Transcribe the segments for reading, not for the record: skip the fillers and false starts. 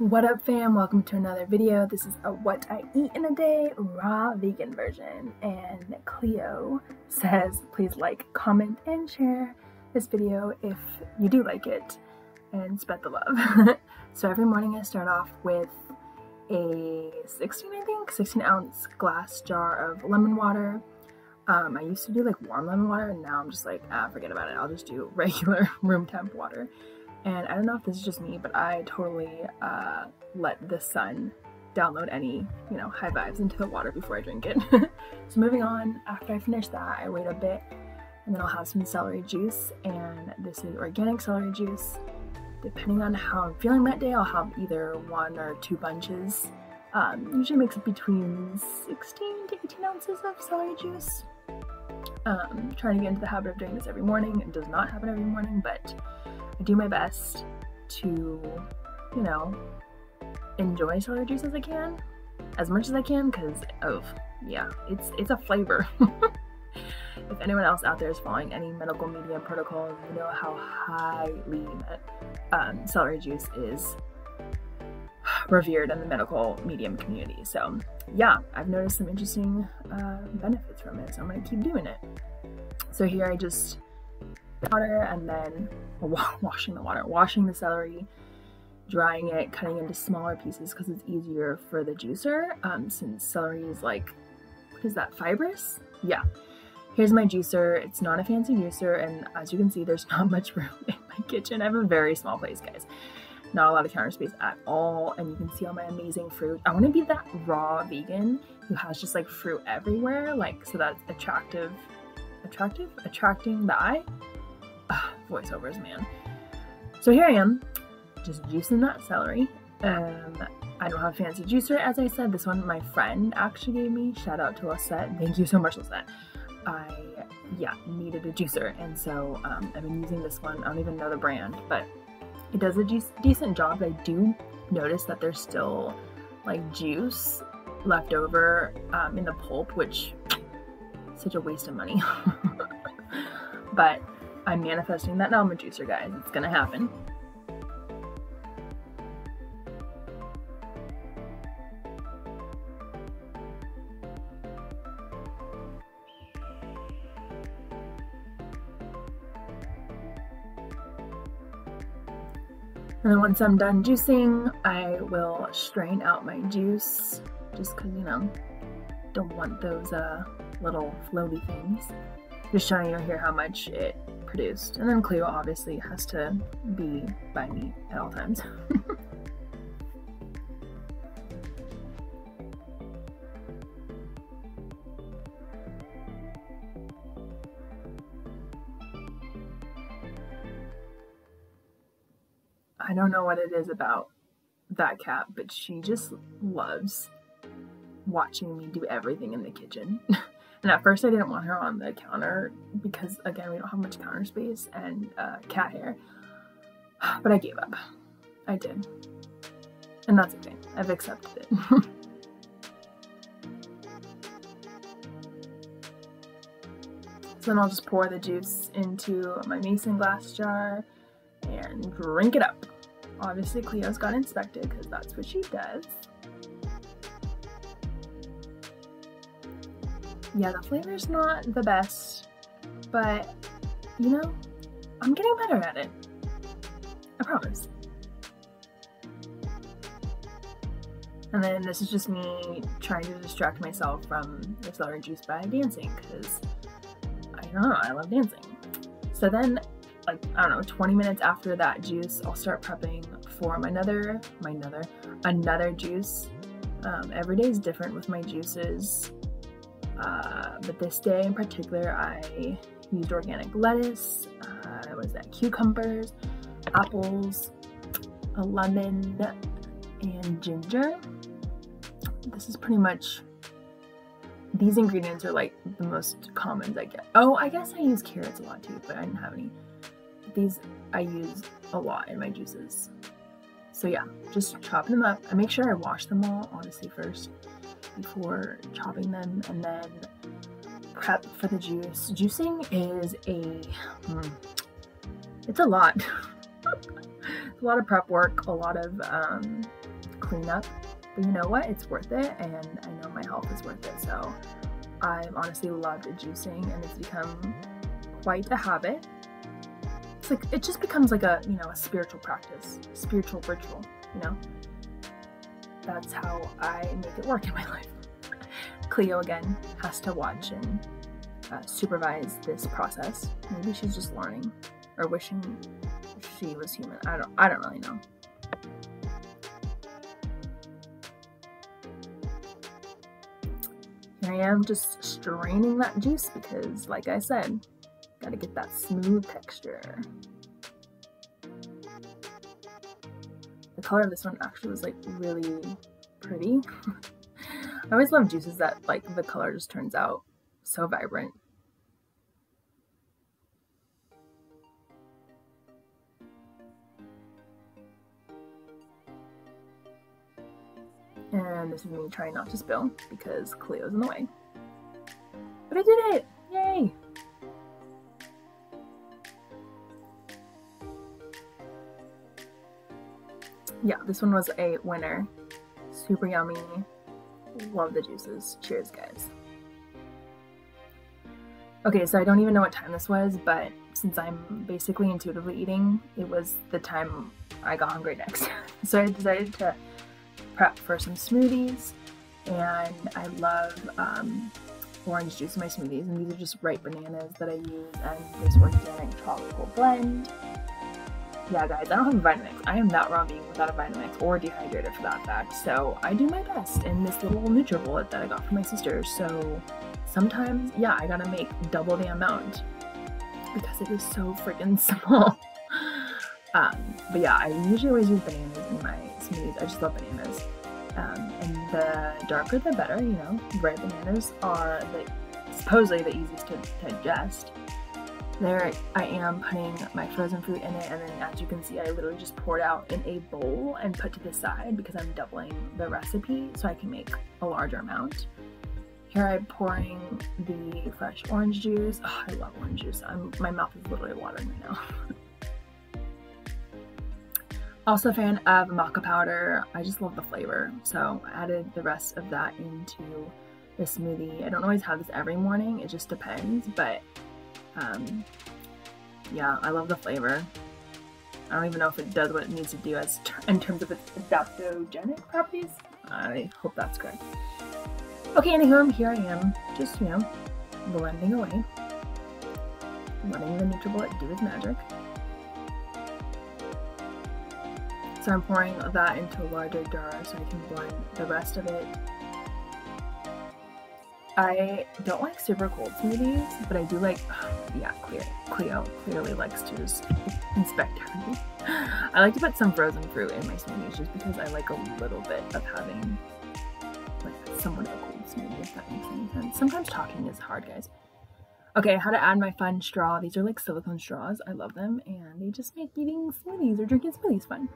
What up, fam? Welcome to another video. This is a what I eat in a day raw vegan version, and Cleo says please like, comment, and share this video if you do like it and spread the love. So every morning I start off with a 16 ounce glass jar of lemon water. I used to do like warm lemon water, and now I'm just like forget about it, I'll just do regular room temp water. And I don't know if this is just me, but I totally let the sun download any, you know, high vibes into the water before I drink it. So moving on, after I finish that, I wait a bit, and then I'll have some celery juice, and this is organic celery juice. Depending on how I'm feeling that day, I'll have either one or two bunches. Usually makes it between 16 to 18 ounces of celery juice. Trying to get into the habit of doing this every morning. It does not happen every morning, but I do my best to, you know, enjoy celery juice as I can, as much as I can, because, oh, yeah, it's a flavor. If anyone else out there is following any medical media protocols, you know how highly celery juice is revered in the medical medium community. So, yeah, I've noticed some interesting benefits from it, so I'm going to keep doing it. So here I just water, and then washing the water, washing the celery, drying it, cutting into smaller pieces because it's easier for the juicer, since celery is like, what is that, fibrous? Yeah. Here's my juicer. It's not a fancy juicer, and as you can see, there's not much room in my kitchen. I have a very small place, guys. Not a lot of counter space at all, and you can see all my amazing fruit. I want to be that raw vegan who has just like fruit everywhere, like, so that's attracting the eye. Ugh, voiceovers, man. So here I am, just juicing that celery. I don't have a fancy juicer, as I said. This one my friend actually gave me. Shout out to Lissette. Thank you so much, Lissette. I needed a juicer, and so I've been using this one. I don't even know the brand, but it does a decent job. I do notice that there's still like juice left over in the pulp, which is such a waste of money. But I'm manifesting that now. I'm a juicer, guys. It's gonna happen. And then once I'm done juicing, I will strain out my juice, just because, you know, don't want those little floaty things. Just showing you here how much it produced. And then Cleo obviously has to be by me at all times. I don't know what it is about that cat, but she just loves watching me do everything in the kitchen. And at first I didn't want her on the counter because, again, we don't have much counter space and cat hair. But I gave up. I did. And that's okay. I've accepted it. So then I'll just pour the juice into my mason glass jar and drink it up. Obviously Cleo's got inspected because that's what she does. Yeah, the flavor's not the best, but, you know, I'm getting better at it. I promise. And then this is just me trying to distract myself from the celery juice by dancing, because, I don't know, I love dancing. So then, like, I don't know, 20 minutes after that juice, I'll start prepping for another juice. Every day is different with my juices. But this day in particular, I used organic lettuce, cucumbers, apples, a lemon, and ginger. This is pretty much, these ingredients are like the most commons I get. Oh, I guess I use carrots a lot too, but I didn't have any. These I use a lot in my juices. So yeah, just chopping them up. I make sure I wash them all, honestly, first, before chopping them, and then prep for the juice. Juicing is a lot. a lot of prep work, a lot of cleanup, but you know what, it's worth it, and I know my health is worth it, so I've honestly loved juicing, and it's become quite a habit. It's like, it just becomes like a, you know, a spiritual practice, spiritual ritual, you know? That's how I make it work in my life. Cleo, again, has to watch and supervise this process. Maybe she's just learning or wishing she was human. I don't really know. Here I am just straining that juice because, like I said, gotta get that smooth texture. The color of this one actually was like really pretty. I always love juices that like the color just turns out so vibrant. And this is me trying not to spill because Cleo's in the way. But I did it! Yay! Yeah, this one was a winner. Super yummy. Love the juices. Cheers, guys. Okay, so I don't even know what time this was, but since I'm basically intuitively eating, it was the time I got hungry next. So I decided to prep for some smoothies, and I love orange juice in my smoothies, and these are just ripe bananas that I use, and this organic tropical blend. Yeah, guys, I don't have a Vitamix. I am not raw being without a Vitamix or dehydrator for that fact, so I do my best in this little NutriBullet that I got from my sister, so sometimes, yeah, I gotta make double the amount because it is so freaking small. But yeah, I usually always use bananas in my smoothies. I just love bananas. And the darker the better, you know. Red bananas are supposedly the easiest to digest. There I am putting my frozen fruit in it, and then as you can see, I literally just poured out in a bowl and put to the side because I'm doubling the recipe so I can make a larger amount. Here I'm pouring the fresh orange juice. Oh, I love orange juice. My mouth is literally watering right now. Also a fan of maca powder. I just love the flavor. So I added the rest of that into the smoothie. I don't always have this every morning. It just depends, but yeah, I love the flavor. I don't even know if it does what it needs to do in terms of its adaptogenic properties. I hope that's correct. Okay, anywho, here I am, just, you know, blending away, letting the NutriBullet do its magic. So I'm pouring that into a larger jar so I can blend the rest of it. I don't like super cold smoothies, but I do like, yeah, Cleo clearly likes to just inspect everything. I like to put some frozen fruit in my smoothies just because I like a little bit of having like somewhat of a cold smoothie, if that makes any sense. Sometimes talking is hard, guys. Okay, how to add my fun straw. These are like silicone straws. I love them, and they just make eating smoothies or drinking smoothies fun.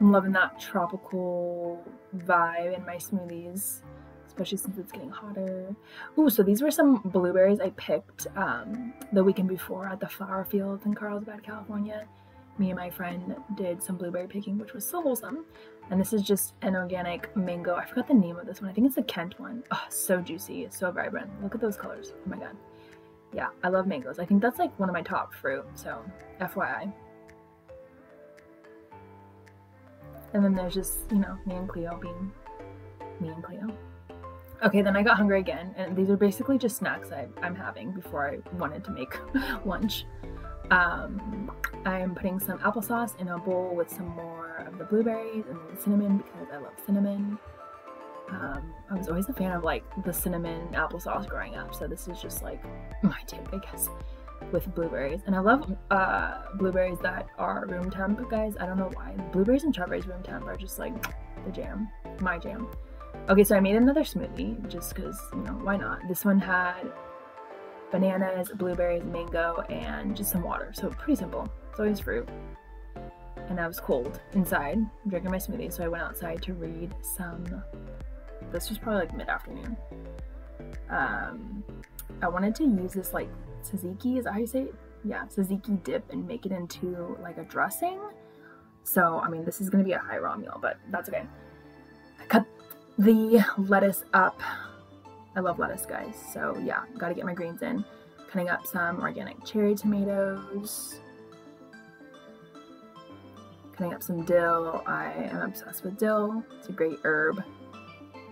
I'm loving that tropical vibe in my smoothies, especially since it's getting hotter. Ooh, so these were some blueberries I picked the weekend before at the Flower Fields in Carlsbad, California. Me and my friend did some blueberry picking, which was so wholesome. And this is just an organic mango. I forgot the name of this one. I think it's the Kent one. Oh, so juicy, so vibrant. Look at those colors. Oh my god. Yeah, I love mangoes. I think that's like one of my top fruit, so FYI. And then there's just, you know, me and Cleo being me and Cleo. Okay, then I got hungry again, and these are basically just snacks I'm having before I wanted to make lunch. I'm putting some applesauce in a bowl with some more of the blueberries and then cinnamon because I love cinnamon. I was always a fan of like the cinnamon applesauce growing up, so this is just like my tip, I guess, with blueberries. And I love blueberries that are room temp, guys. I don't know why. Blueberries and strawberries room temp are just like the jam, my jam. Okay, so I made another smoothie just because, you know, why not? This one had bananas, blueberries, mango, and just some water, so pretty simple. It's always fruit. And I was cold inside drinking my smoothie, so I went outside to read some. This was probably like mid-afternoon. I wanted to use this like tzatziki, is that how you say it? yeah, tzatziki dip and make it into like a dressing. So, I mean, this is going to be a high raw meal, but that's okay. I cut the lettuce up. I love lettuce, guys. So yeah, gotta get my greens in. Cutting up some organic cherry tomatoes. Cutting up some dill. I am obsessed with dill. It's a great herb.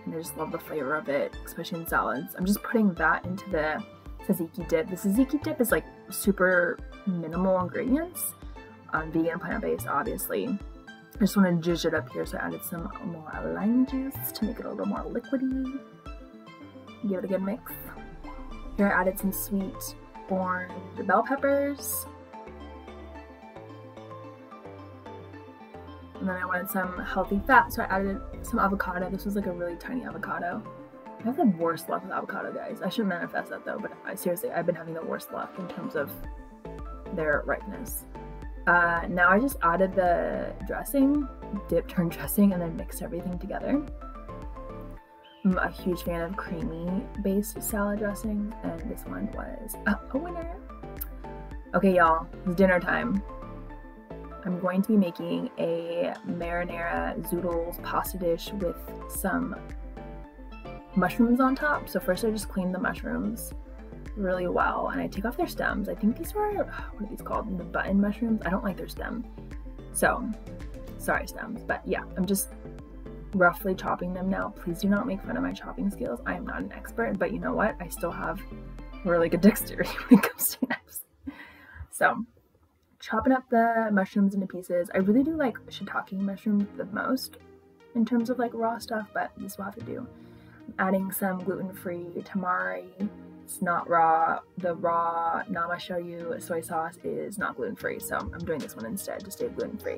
And I just love the flavor of it, especially in salads. I'm just putting that into the tzatziki dip. The tzatziki dip is like super minimal ingredients. Vegan and plant-based, obviously. I just want to jizz it up here, so I added some more lime juice to make it a little more liquidy. Give it a good mix. Here I added some sweet orange bell peppers. And then I wanted some healthy fat, so I added some avocado. This was like a really tiny avocado. I have the worst luck with avocado, guys. I should manifest that though, but seriously, I've been having the worst luck in terms of their ripeness. Now I just added the dressing, dip turned dressing, and then mixed everything together. I'm a huge fan of creamy based salad dressings, and this one was a winner. Okay y'all, it's dinner time. I'm going to be making a marinara zoodles pasta dish with some mushrooms on top. So first I just clean the mushrooms really well and I take off their stems. I think these were, what are these called? The button mushrooms? I don't like their stem. So, sorry stems, but yeah, I'm just roughly chopping them now. Please do not make fun of my chopping skills. I am not an expert, but you know what? I still have really good dexterity when it comes to knives. So, chopping up the mushrooms into pieces. I really do like shiitake mushrooms the most in terms of like raw stuff, but this will have to do. I'm adding some gluten-free tamari. It's not raw. The raw namashoyu soy sauce is not gluten-free, so I'm doing this one instead to stay gluten-free.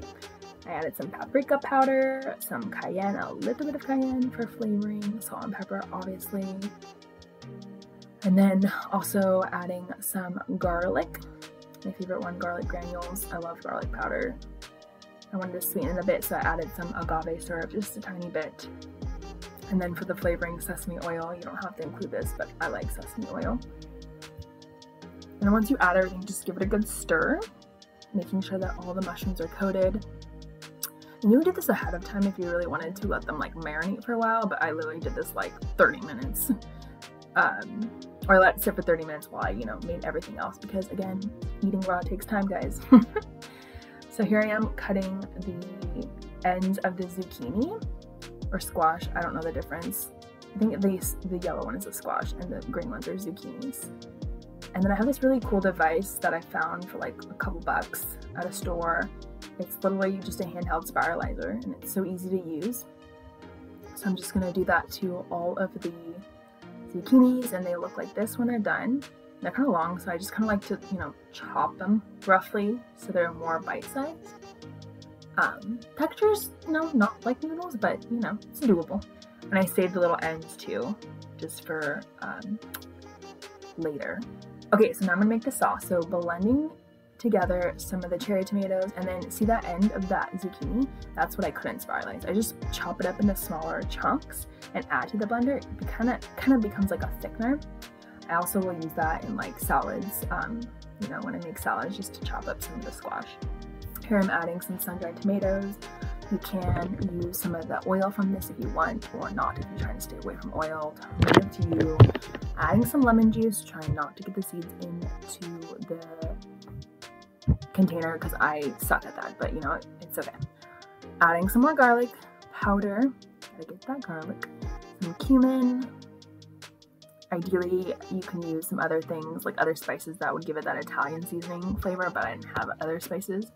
I added some paprika powder, some cayenne, a little bit of cayenne for flavoring, salt and pepper obviously, and then also adding some garlic, my favorite one, garlic granules. I love garlic powder. I wanted to sweeten it a bit, so I added some agave syrup, just a tiny bit. And then for the flavoring, sesame oil. You don't have to include this, but I like sesame oil. And then once you add everything, just give it a good stir, making sure that all the mushrooms are coated. And you can do this ahead of time if you really wanted to, let them like marinate for a while, but I literally did this like 30 minutes. Or I let it sit for 30 minutes while I, you know, made everything else, because again, eating raw takes time, guys. So here I am cutting the ends of the zucchini or squash. I don't know the difference. I think at least the yellow one is a squash and the green ones are zucchinis. And then I have this really cool device that I found for like a couple bucks at a store. It's literally just a handheld spiralizer and it's so easy to use. So I'm just gonna do that to all of the zucchinis, and they look like this when they're done. They're kind of long, so I just kind of like to, you know, chop them roughly so they're more bite-sized. Textures, no, not like noodles, but you know, it's doable. And I saved the little ends too, just for later. Okay, so now I'm gonna make the sauce. So blending together some of the cherry tomatoes, and then see that end of that zucchini? That's what I couldn't spiralize. I just chop it up into smaller chunks and add to the blender. It kind of becomes like a thickener. I also will use that in like salads, you know, when I make salads, just to chop up some of the squash. Here I'm adding some sun-dried tomatoes. You can use some of the oil from this if you want, or not if you're trying to stay away from oil. Totally up to you. Adding some lemon juice, trying not to get the seeds into the container because I suck at that, but you know, it's okay. Adding some more garlic powder, gotta get that garlic, some cumin. Ideally you can use some other things like other spices that would give it that Italian seasoning flavor, but I didn't have other spices.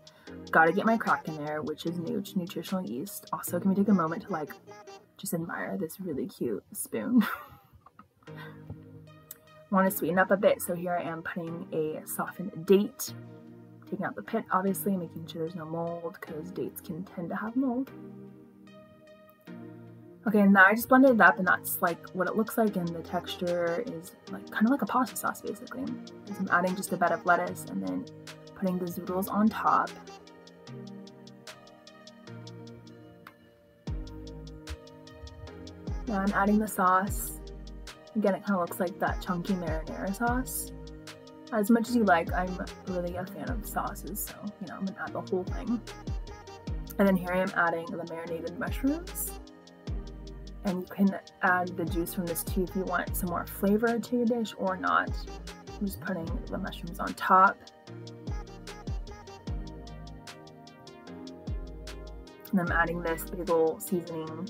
Gotta get my crack in there, which is nutritional yeast. Also, can we take a moment to like just admire this really cute spoon? Want to sweeten up a bit, so here I am putting a softened date. Taking out the pit, obviously, making sure there's no mold, because dates can tend to have mold. Okay, and now I just blended it up, and that's like what it looks like, and the texture is like kind of like a pasta sauce, basically. Because I'm adding just a bed of lettuce, and then putting the zoodles on top. Now I'm adding the sauce. Again, it kind of looks like that chunky marinara sauce. as much as you like. I'm really a fan of sauces, so you know, I'm gonna add the whole thing. And then here I am adding the marinated mushrooms, and you can add the juice from this too if you want some more flavor to your dish or not. I'm just putting the mushrooms on top. And I'm adding this bagel seasoning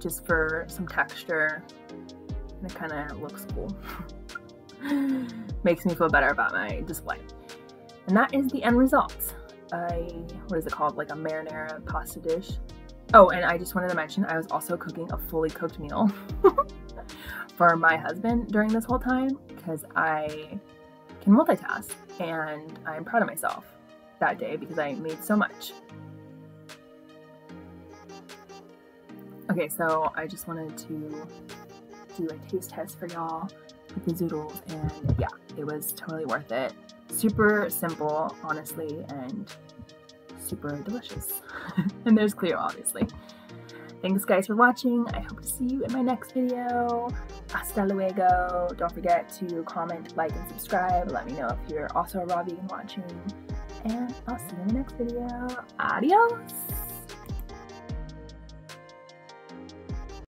just for some texture, and it kind of looks cool. Makes me feel better about my display. And that is the end result. What is it called? Like a marinara pasta dish. Oh, and I just wanted to mention I was also cooking a fully cooked meal for my husband during this whole time, because I can multitask, and I'm proud of myself that day because I made so much. Okay, so I just wanted to do a taste test for y'all with the zoodles, and yeah, it was totally worth it. Super simple, honestly, and super delicious. And there's Cleo, obviously. Thanks guys for watching. I hope to see you in my next video. Hasta luego. Don't forget to comment, like, and subscribe. Let me know if you're also a raw vegan watching. And I'll see you in the next video. Adios!